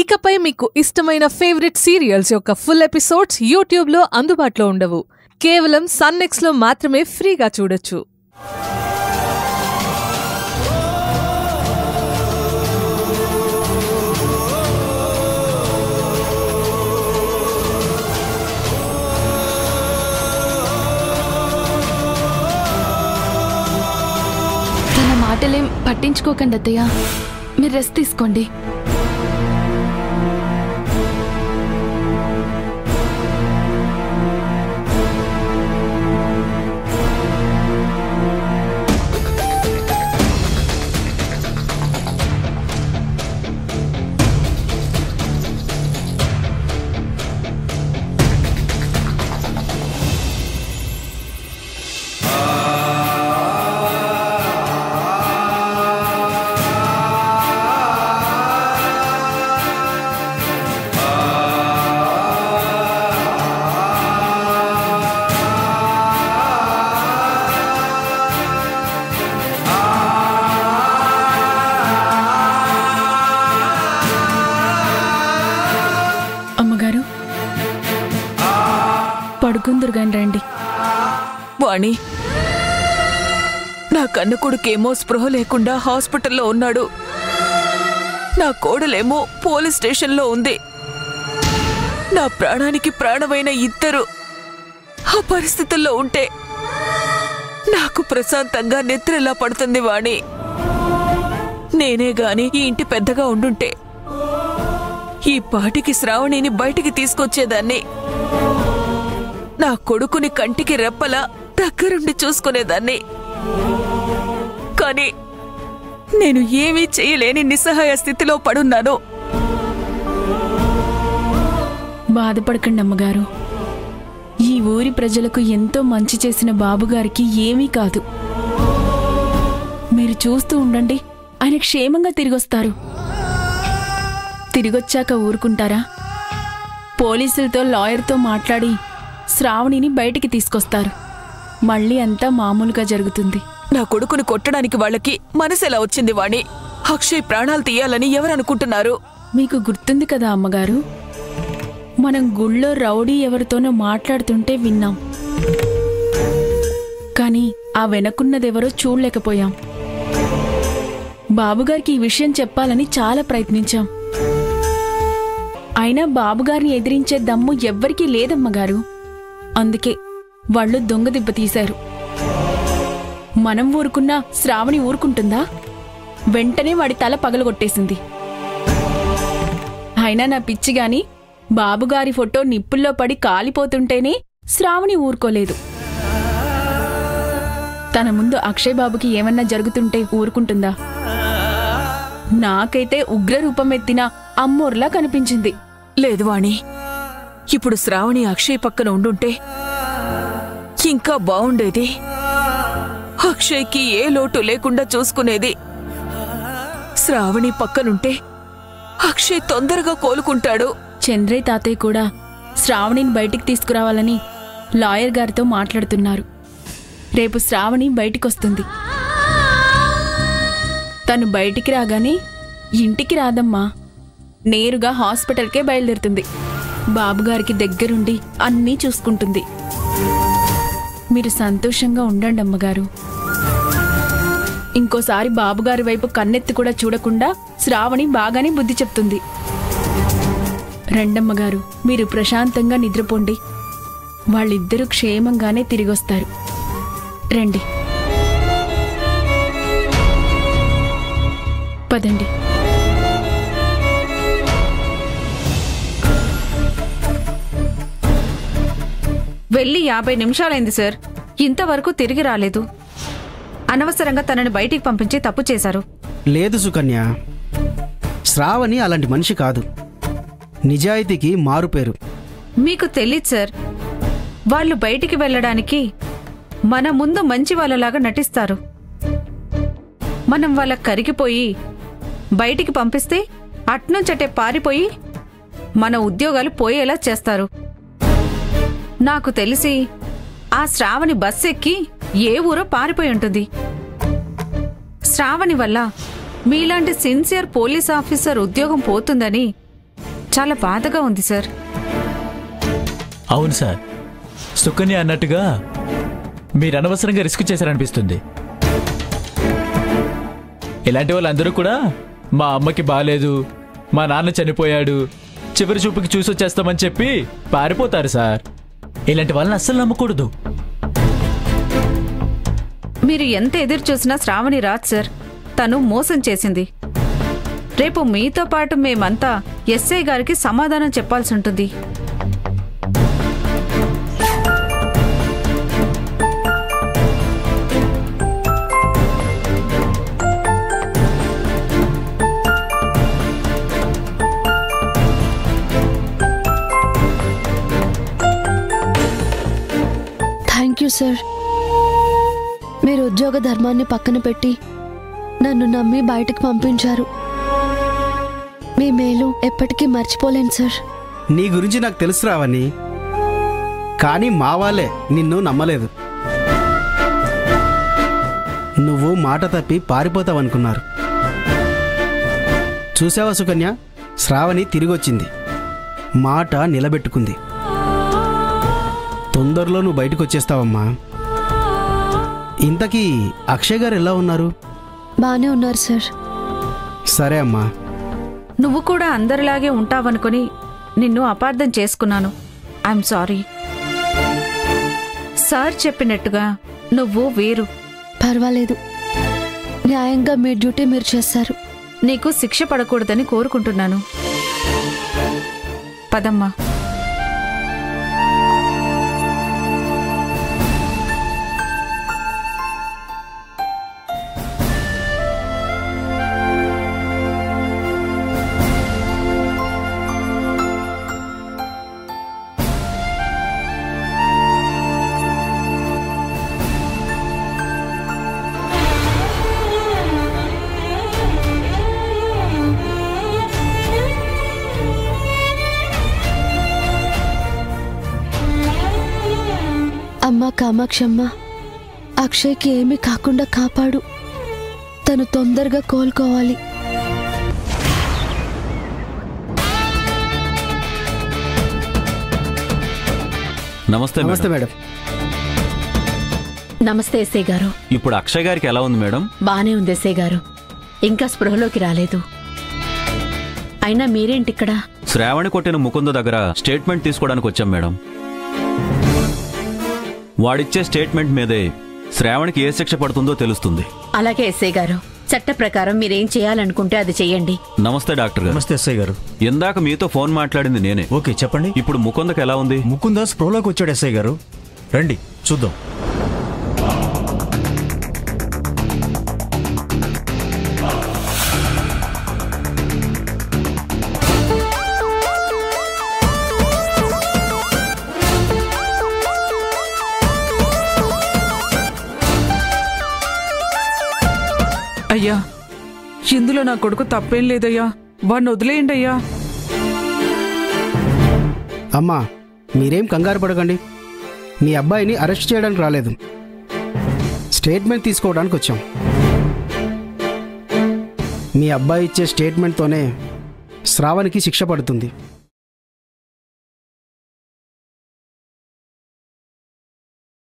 ఇకపై మీకు ఇష్టమైన ఫేవరెట్ సీరియల్స్ యొక్క ఫుల్ ఎపిసోడ్స్ యూట్యూబ్ లో అందుబాటులో ఉండవు. కేవలం సన్ నెక్స్ట్ లో మాత్రమే ఫ్రీగా చూడొచ్చు. తన మాటలేం పట్టించుకోకండి అత్తయ్య, మీరు రెస్ట్ తీసుకోండి. వాణి, నా కన్న కొడుకేమో స్పృహ లేకుండా హాస్పిటల్లో ఉన్నాడు, నా కోడలేమో పోలీస్ స్టేషన్లో ఉంది. నా ప్రాణానికి ప్రాణమైన ఇద్దరు ఆ పరిస్థితుల్లో ఉంటే నాకు ప్రశాంతంగా నిద్ర ఎలా పడుతుంది వాణి? నేనే గాని ఈ ఇంటి పెద్దగా ఉండుంటే ఈ పాటికి శ్రావణిని బయటికి తీసుకొచ్చేదాన్ని, నా కొడుకుని కంటికి రెప్పలా దగ్గరుండి చూసుకునేదాన్ని. కానీ నేను ఏమీ చేయలేని నిస్సహాయ స్థితిలో పడున్నాను. బాధపడకండి అమ్మగారు, ఈ ఊరి ప్రజలకు ఎంతో మంచి చేసిన బాబుగారికి ఏమీ కాదు. మీరు చూస్తూ ఉండండి, ఆయన క్షేమంగా తిరిగొస్తారు. తిరిగొచ్చాక ఊరుకుంటారా? పోలీసులతో లాయర్తో మాట్లాడి శ్రావణిని బయటికి తీసుకొస్తారు, మళ్ళీ అంతా మామూలుగా జరుగుతుంది. నా కొడుకుని కొట్టడానికి వాళ్ళకి మనసెలా వచ్చింది వాణి? అక్షయ్ ప్రాణాలు తీయాలని ఎవరనుకుంటున్నారు? మీకు గుర్తుంది కదా అమ్మగారు, మనం గుళ్ళో రౌడీ ఎవరితోనో మాట్లాడుతుంటే విన్నాం, కానీ ఆ వెనకున్నదెవరో చూడలేకపోయాం. బాబుగారికి ఈ విషయం చెప్పాలని చాలా ప్రయత్నించాం, అయినా బాబుగారిని ఎదిరించే దమ్ము ఎవ్వరికీ లేదమ్మగారు. అందుకే వాళ్ళు దొంగ దెబ్బ తీశారు. మనం ఊరుకున్నా శ్రావణి ఊరుకుంటుందా? వెంటనే వాడి తల పగలగొట్టేసింది. అయినా నా పిచ్చిగాని బాబుగారి ఫోటో నిప్పుల్లో పడి కాలిపోతుంటేనే శ్రావణి ఊరుకోలేదు. తన ముందు అక్షయ్ బాబుకి ఏమన్నా జరుగుతుంటే ఊరుకుంటుందా? నాకైతే ఉగ్రరూపమెత్తిన అమ్మోర్లా కనిపించింది. లేదు వాణి, ఇప్పుడు శ్రావణి అక్షయ్ పక్కన ఉండుంటే ఇంకా బావుండేది, అక్షయ్కి ఏ లోటు లేకుండా చూసుకునేది. శ్రావణి పక్కనుంటే అక్షయ్ తొందరగా కోలుకుంటాడు. చంద్రయ్య తాతయ్య కూడా శ్రావణిని బయటికి తీసుకురావాలని లాయర్ గారితో మాట్లాడుతున్నారు. రేపు శ్రావణి బయటికొస్తుంది. తను బయటికి రాగానే ఇంటికి రాదమ్మా, నేరుగా హాస్పిటల్కే బయలుదేరుతుంది. బాబుగారికి దగ్గరుండి అన్నీ చూసుకుంటుంది. మీరు సంతోషంగా ఉండండి అమ్మగారు. ఇంకోసారి బాబుగారి వైపు కన్నెత్తి కూడా చూడకుండా శ్రావణి బాగానే బుద్ధి చెప్తుంది. రండమ్మగారు, మీరు ప్రశాంతంగా నిద్రపోండి, వాళ్ళిద్దరూ క్షేమంగానే తిరిగొస్తారు. రండి, పదండి. వెళ్ళి 50 నిమిషాలైంది సార్, ఇంతవరకు తిరిగి రాలేదు. అనవసరంగా తనని బయటికి పంపించి తప్పు చేశారు. లేదు సుకన్య, శ్రావణి అలాంటి మనిషి కాదు, నిజాయితీకి మారుపేరు. మీకు తెలీదు సార్, వాళ్ళు బయటికి వెళ్ళడానికి మన ముందు మంచి వాళ్ళలాగా నటిస్తారు. మనం వాళ్ళ కరిగిపోయి బయటికి పంపిస్తే అట్నుంచటే పారిపోయి మన ఉద్యోగాలు పోయేలా చేస్తారు. నాకు తెలిసి ఆ శ్రావణి బస్ ఎక్కి ఏ ఊరో పారిపోయి ఉంటుంది. శ్రావణి వల్ల మీలాంటి సిన్సియర్ పోలీస్ ఆఫీసర్ ఉద్యోగం పోతుందని చాలా బాధగా ఉంది సార్. అవును సార్, సుకన్య అన్నట్టుగా మీరు అనవసరంగా రిస్క్ చేశారనిపిస్తుంది. ఇలాంటి వాళ్ళందరూ కూడా మా అమ్మకి బాలేదు, మా నాన్న చనిపోయాడు, చివరి చూపుకి చూసొచ్చేస్తామని చెప్పి పారిపోతారు సార్. ఇలాంటి వాళ్ళని అస్సలు నమ్మకూడదు. మీరు ఎంత ఎదురు చూసినా శ్రావణి రాజ్ సార్, తను మోసం చేసింది. రేపు మీతో పాటు మేమంతా ఎస్ఐ గారికి సమాధానం చెప్పాల్సి ఉంటుంది. Thank you sir. మీరు ఉద్యోగ ధర్మాన్ని పక్కన పెట్టి నన్ను నమ్మి బయటకు పంపించారు. మీ మేలు ఎప్పటికీ మర్చిపోలేను సార్. నీ గురించి నాకు తెలుసు రావని, కానీ మా వాళ్ళే నిన్ను నమ్మలేదు. నువ్వు మాట తప్పి పారిపోతావనుకున్నారు. చూసావా సుకన్య, శ్రావణి తిరిగొచ్చింది, మాట నిలబెట్టుకుంది. తొందరలో నువ్వు బయటకు వచ్చేస్తావమ్మా. ఇంతకీ అక్షయ్ గారు ఎలా ఉన్నారు? బానే ఉన్నారు సార్. సరే అమ్మా, నువ్వు కూడా అందరిలాగే ఉంటావనుకుని నిన్ను అపార్థం చేసుకున్నాను. I'm sorry. సార్ చెప్పినట్టుగా నువ్వు వేరు. పర్వాలేదు, న్యాయంగా మీ డ్యూటీ మీరు చేశారు. నీకు శిక్ష పడకూడదని కోరుకుంటున్నాను. పదమ్మా. కామాక్షమ్మ, అక్షయ్కి ఏమీ కాకుండా కాపాడు. తను తొందరగా కోలుకోవాలి. నమస్తే మేడం. నమస్తే ఎస్ఐ గారు. ఇప్పుడు అక్షయ్ గారికి ఎలా ఉంది మేడం? బానే ఉంది ఎస్ఐ గారు, ఇంకా స్పృహలోకి రాలేదు. అయినా మీరేంటి ఇక్కడ? శ్రావణి కొట్టిన ముకుంద దగ్గర స్టేట్మెంట్ తీసుకోవడానికి వచ్చాం మేడం. వాడిచ్చే స్టేట్మెంట్ మీదే శ్రావణికి ఏ శిక్ష పడుతుందో తెలుస్తుంది. అలాగే ఎస్ఐ గారు, చట్ట ప్రకారం మీరేం చేయాలనుకుంటే అది చేయండి. నమస్తే డాక్టర్ గారు. నమస్తే ఎస్ఐ గారు. ఇందాక మీతో ఫోన్ మాట్లాడింది నేనే. ఓకే చెప్పండి. ఇప్పుడు ముకుందకి ఎలా ఉంది? ముకుంద స్ప్రోలోకి వచ్చాడు ఎస్ఐ గారు, రండి చూద్దాం. అయ్యా, ఇందులో నా కొడుకు తప్పేం లేదయ్యా, వాడిని వదిలేయండి అయ్యా. అమ్మా మీరేం కంగారు పడకండి. మీ అబ్బాయిని అరెస్ట్ చేయడానికి రాలేదు, స్టేట్మెంట్ తీసుకోవడానికి వచ్చాం. మీ అబ్బాయి ఇచ్చే స్టేట్మెంట్తోనే శ్రావణికి శిక్ష పడుతుంది.